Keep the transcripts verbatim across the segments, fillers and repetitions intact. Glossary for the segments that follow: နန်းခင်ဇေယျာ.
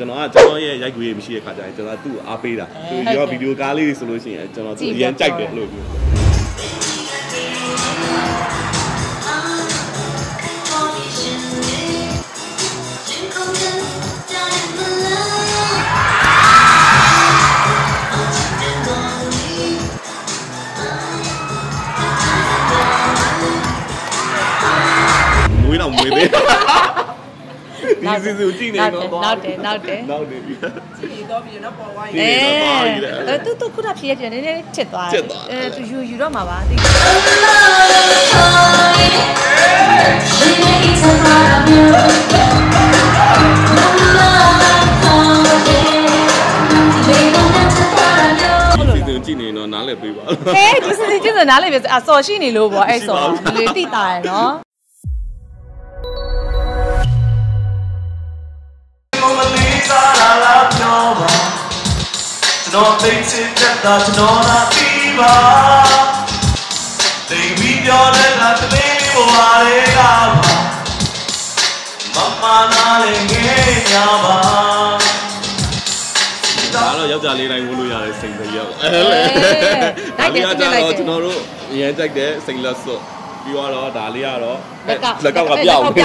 ကျွန်တော်ကကျွန်တော်ရဲ့ရိုက်ကူးရေးမရှိတဲ့ခါကျရင်ကျွန်တော်သူ့ကိုအားပေးတာသူရောဗီဒီယိုကားလေးတွေဆိုလို့ရှိရင်ကျွန်တော်သူ့အရင်ကြိုက်တယ်လို့ပြောမွေးတော့မွေးပဲဒီစီစီကြည့်နေတော့နောက်တယ်နောက်တယ်နောက်တယ်ပြီးတော့ပြီးတော့ပေါ်ဝိုင်းနေတော့တူတူခုနဖြစ်ရပြန်နည်းနည်းချစ်သွားတယ်အဲသူယူယူတော့မှာပါဒီစီစီကြည့်နေတော့နားလည်ပေးပါဟေးဒီစီစီကြည့်နေနားလည်ပေးအစော်ရှိနေလို့ပေါ့အဲစော်လေတိတာရယ်နော်ကျွန်တော်သိစေတတ်တာကျွန်တော်သာသိပါသိပြီးပြောတဲ့လားတလေးပေါ်လာတဲ့ကပါမမနာလေးငယ်ညာပါဒါတော့ယောက်ျားလေးတိုင်းဝလို့ရတယ်စိန်စရောက်အဲဒါလေးကတော့ကျွန်တော်တို့ရန်ကြိုက်တဲ့စိန်လက်စော့ပြီးတော့ဒါလေးကတော့လက်ကောက်ကပြောင်းနေ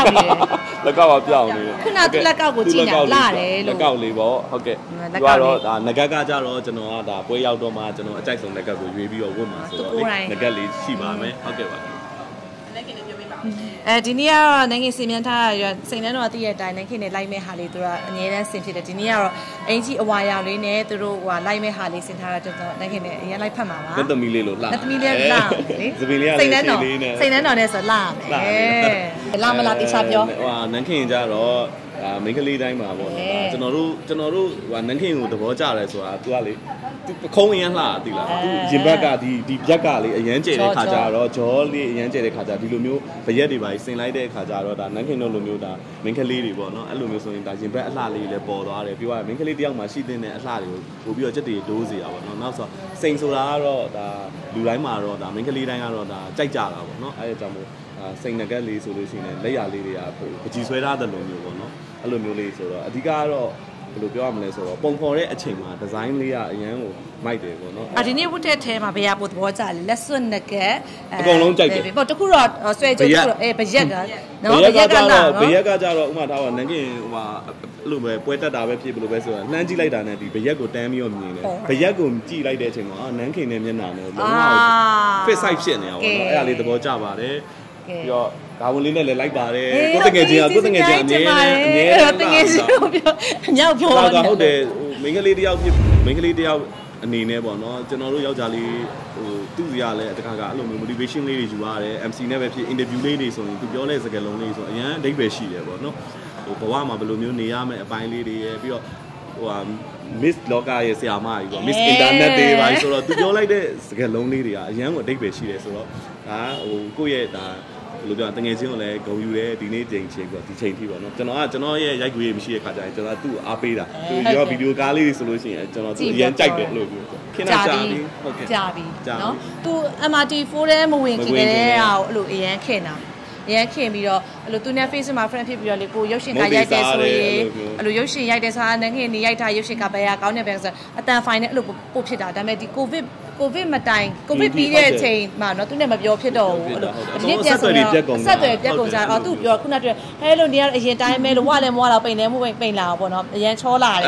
လက်ကောက်ကပြောင်းနေခုနကလက်ကောက်ကိုကြည့်နေတာလာတယ်လို့လက်ကောက်လေးပေါ့ဟုတ်ကဲ့ပြီးတော့ဒါငကက်ကကြတော့ကျွန်တော်ကဒါပွဲရောက်တော့မှကျွန်တော်အကြိုက်ဆုံးငကက်ကိုရွေးပြီးတော့ဝတ်မှာဆိုတော့ငကက်လေးရှိပါမယ်ဟုတ်ကဲ့ပါအဲဒီနေ့ကတော့နိုင်ငံစီမံထားရစိန်နှန်းတော်တည့်ရတိုင်းနိုင်ငံနဲ့လိုက်မဲ့ဟာလေးတို့ကအငြင်းနဲ့ဆင်ဖြစ်တယ်ဒီနေ့ကတော့အင်ကြီးအဝါရောင်လေးနဲ့သူတို့ဟိုဟာလိုက်မဲ့ဟာလေးဆင်ထားတာတော်တော်နိုင်ငံနဲ့အရင်လိုက်ဖတ်မှာပါလက်သမီးလေးလို့လှလက်သမီးလေးလှလေစပင်လေးစိန်နှန်းတော်စိန်နှန်းတော်နဲ့ဆိုလှမယ်အဲလှမလားတိချပြောဟိုဟာနိုင်ငံကြတော့အာမင်းကလေးတိုင်းမှာပေါ့နော်ကျွန်တော်တို့ကျွန်တော်တို့ဟိုနန်းခင်ကိုသဘောကျတယ်ဆိုတာ तू ကလေ तू ပခုံးအရင်လှတာသိလား तू ရင်ဘက်ကဒီဒီပြက်ကလေအရင်ကျဲတဲ့ခါကြတော့ဂျောလေးအရင်ကျဲတဲ့ခါကြဒီလိုမျိုးဗရက်တွေပါစင်လိုက်တဲ့ခါကြတော့ဒါနန်းခင်တို့လိုမျိုးဒါမင်းကလေးတွေပေါ့နော်အဲ့လိုမျိုးဆိုရင်ဒါရင်ဘက်အလှလေးလည်းပေါ်သွားတယ်ပြီးတော့မင်းကလေးတယောက်မှာရှိတဲ့အလှတွေကိုပို့ပြီးတော့ချက်တွေဒိုးစီရပါတော့နောက်ဆိုစိန်ဆိုတာကတော့ဒါလူတိုင်းမှာတော့ဒါမင်းကလေးတိုင်းကတော့ဒါကြိုက်ကြတာပေါ့နော်အဲ့ဒါကြောင့်မို့စိန်ငကက်လေးဆိုလို့ရှိရင်လက်ရလေးတွေကပကြီးဆွဲထားတဲ့လိုမျိုးပေါ့နော်အဲ့လိုမျိုးလေးဆိုတော့အဓိကကတော့ဘယ်လိုပြောရမလဲဆိုတော့ပုံဖော်တဲ့အချိန်မှာဒီဇိုင်းလေးကအရင်ကိုမိုက်တယ်ပေါ့နော်အဒီနေ့ဝတ်တဲ့ထဲမှာဘယ်ရပို့သဘောကျလက်စွပ်ငကက်အကုန်လုံးကြိုက်တယ်ပေါ့တခုတော့ဆွဲကြိုးတခုတော့အဲဘရက်ကနော်ဘရက်ကကတော့ဘရက်ကကြတော့ဥမာထားပါနန်းကင်ဟိုမှာအဲ့လိုပဲပွဲတက်တာပဲဖြစ်ဘယ်လိုပဲဆိုတာနှမ်းကြည့်လိုက်တာနဲ့ဒီဘရက်ကိုတန်းပြီးတော့မြင်တယ်ဘရက်ကိုကြည့်လိုက်တဲ့အချိန်မှာနန်းကင်နဲ့မျက်နှာနဲ့လုံးဝ fit side ဖြစ်နေတာပေါ့နော်အဲ့ဒါလေးသဘောကျပါတယ်ပြီးတော့ဒါဝင်လေးနဲ့လည်းလိုက်ပါတယ်ကိုတငယ်ချင်းကကိုတငယ်ချင်းအနေနဲ့အနေနဲ့တငယ်ချင်းကိုပြောညောက်ပြောတာဟုတ်တယ်ဟိုမိန်းကလေးတယောက်မိန်းကလေးတယောက်အနေနဲ့ပေါ့နော်ကျွန်တော်တို့ယောက်ျားလေးဟိုသူ့ရလဲတခါကအဲ့လိုမျိုး motivation လေးတွေယူရတယ် M C နဲ့ပဲဖြစ် interview လေးတွေဆိုရင်သူပြောတဲ့စကားလုံးလေးဆိုအရင်အဓိပ္ပာယ်ရှိတယ်ပေါ့နော်ဟိုဘဝမှာဘယ်လိုမျိုးနေရမယ့်အပိုင်းလေးတွေရယ်ပြီးတော့ဟို Miss လောကရဲ့ဆရာမကြီးပေါ့ Miss Internet တွေပါဆိုတော့သူပြောလိုက်တဲ့စကားလုံးလေးတွေကအရင်ကအဓိပ္ပာယ်ရှိတယ်ဆိုတော့ဒါဟိုကိုယ့်ရဲ့ဒါဘယ်လိုပြောတငယ်ချင်းကိုလည်းဂုဏ်ယူတယ်ဒီနေ့ချိန်ချင်းပေါ့ဒီချိန်ထိပေါ့နော်ကျွန်တော်ကကျွန်တော်ရဲ့ရိုက်ကူးရေးမရှိတဲ့ခါကျရင်ကျွန်တော်သူ့ကိုအားပေးတာသူရောဗီဒီယိုကားလေးတွေဆိုလို့ရှိရင်ကျွန်တော်သူအရင်ကြိုက်တယ်လို့ပြောခင်ဗျာကြာပြီဟုတ်ကဲ့ကြာပြီနော်သူ M R T four ထဲမဝင်ခင်တဲ့ဟာကိုအဲ့လိုအရင်ခင်တာအရင်ခင်ပြီးတော့အဲ့လိုသူနဲ့ Facebook မှာ friend ဖြစ်ပြီးတော့လေကိုရုပ်ရှင်ကရိုက်တယ်ဆိုရင်အဲ့လိုရုပ်ရှင်ရိုက်တယ်ဆိုတာနိုင်ငံနေရိုက်တာရုပ်ရှင်ကဘယ်ဟာကောင်းနေပဲဆိုတော့အတန်ဖိုင်နဲ့အဲ့လိုပို့ဖြစ်တာဒါပေမဲ့ဒီ COVIDကိုဗစ်မတိုင်ကိုဗစ်ပြီးတဲ့အချိန်မှာเนาะသူနဲ့မပြောဖြစ်တော့ဘူးအဲ့လိုဒီနေ့ပြန်ဆိုတော့ဆက်သွယ်ပြက်ကုန်ကြတော့သူပြောခုနကတည်းကဟဲလို့နေရအရင်တိုင်းပဲလို့ဝါလဲမဝါလာပိန်လဲမပိန်ပိန်လာတော့ပေါ့เนาะအရင်ချောလာတယ်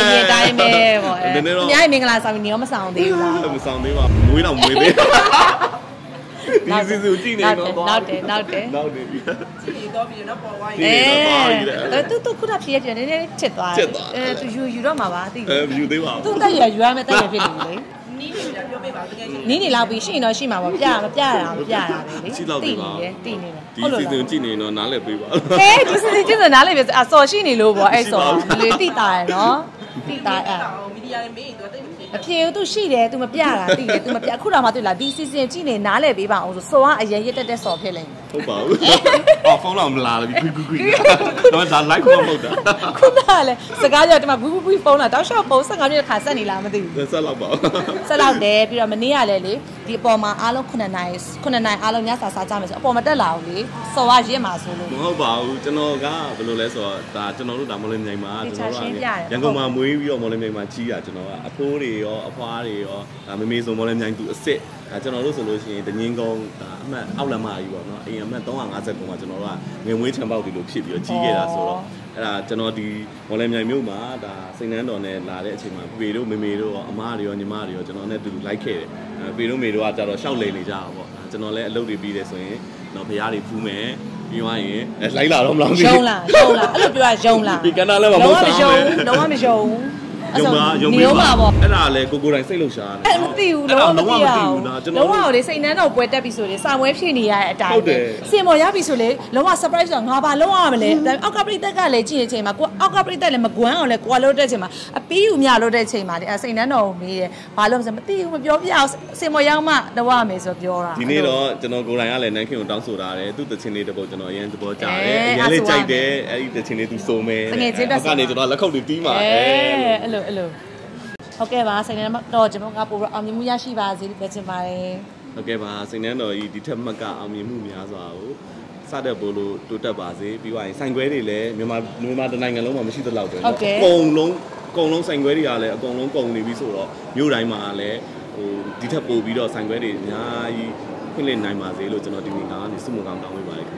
အရင်တိုင်းပဲပေါ့အဲအများကြီးမင်္ဂလာဆောင်နေရောမဆောင်သေးဘူးလားမဆောင်သေးပါဘူးမွေးတော့မွေးပဲဒီစီစီကြည့်နေတော့နောက်တယ်နောက်တယ်နောက်တယ်ပြီးတော့ပြီးတော့ပေါ်ဝိုင်းနေတော့အဲတူတူခုနဖြစ်ရပြန်နည်းနည်းချစ်သွားတယ်အဲသူယူယူတော့မှာပါသိတယ်အဲယူသေးပါဘူးသူတက်ရယူရမယ်တက်ရဖြစ်နေလေနီးနေလောက်ပြီးရှိရင်တော့ရှိမှာပေါ့ပြရမပြရအောင်ပြရတာလေရှိလောက်ပြီးပါတိနေတယ်ဒီစီစဉ်ကြည့်နေရင်တော့နားလည်ပေးပါဟဲ့ဒီစီစဉ်ကြည့်နေနားလည်ပေးအစော်ရှိနေလို့ပေါ့အဲ့စော်လေတိတာရယ်နော်တိတာအဲ့မီဒီယာတွေမေးရင်တော့တိတ်မဖြစ်ဘူး तू ရှိတယ် तू မပြတာတိတယ် तू မပြအခုတော့မှတွေ့လားဒီစီစဉ်ကြည့်နေနားလည်ပေးပါအောင်ဆိုစော်ကအရင်ရတက်တဲ့စော်ဖြစ်လိမ့်မယ်好飽，哦風浪唔拉啦，攰攰攰，咁就拉佢冇得。攰啦咧，食家姐點啊？攰攰攰風啦，到時候報食家姐卡曬你啦，咪得。食老飽。食老嘅，譬如咪呢下咧咧，啲婆媽阿龍可能 nice， 可能 nice 阿龍也實實在在，婆媽得老嘅，所話嘢嘛數咯。好飽，真係㗎，不如嚟數，但真係都打冇你命嘛，真係㗎。人講嘛，每樣冇你命嘛，黐啊，真係啊，阿婆嚟哦，阿婆嚟哦，啊咪咪數冇你命都識。 Jangan lalu solusinya dengan kong, amat awal lama juga, yang amat tahu angkat saya kong, jangan lalu, memui cembau di lokasi dia cie lah solo, lah jangan di malam yang miu mah, dah senin doh nih lah deh cuma, video memiro, amat dia, ni amat dia, jangan nih tu like, video memiro aja lah, show leh ni jauh, jangan leh lalu di biasa ni, nak payah di fume, biwa ni, leh lah rom rom ni, show lah, show lah, alat biwa show lah, bikin lah leh bawa show, bawa show. Niu mah, eh lah le, guguran saya lusa. Eh, betul, lama betul. Lama oleh saya ini, nak buat episode ni, sama episode ni ya, dah. Semua episode ni, lama surprise orang apa, lama ni. Aku kapri tak ada lagi je, macam aku kapri tak ada macam orang kualor je macam. Api umia lor je macam. Saya ini nak umia, paling macam betul, macam biar semua yang mah, lama macam biar. Ini lor, jenol guguran yang le, nanti kita orang surat le, tu tercini dapat jenol yang dapat cari, yang le cai de, yang tercini tu somai. Akan ni jenol, lekau di timah. Eh. Hello. Okay, bah. Saya ni nama Dor. Jom kita pura amni muda si bazir berjumpai. Okay, bah. Saya ni Dor. Di tempat mereka amni muda sahaja. Sada bolu tuta bazir. Biar sanggup ni le. Memang memang ada naik kalau masih terlalu. Okay. Konglong konglong sanggup ni ada. Konglong kong ni bisu lah. New naik mah le. Di tempat bobi Dor sanggup ni. Nah, ini kena naik mah le. Lo jenah di mana? Di semua kampung kami balik.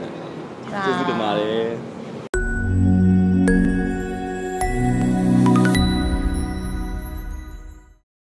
Jadi tu mah le.